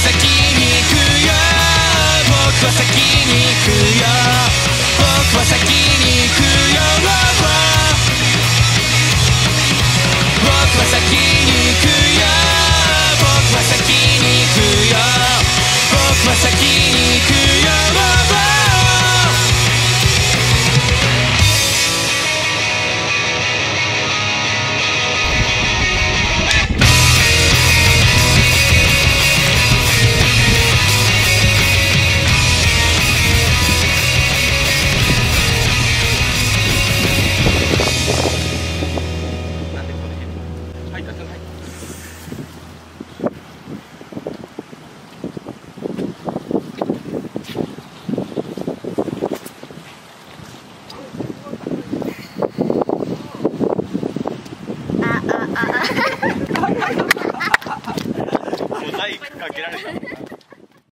先に行くよ。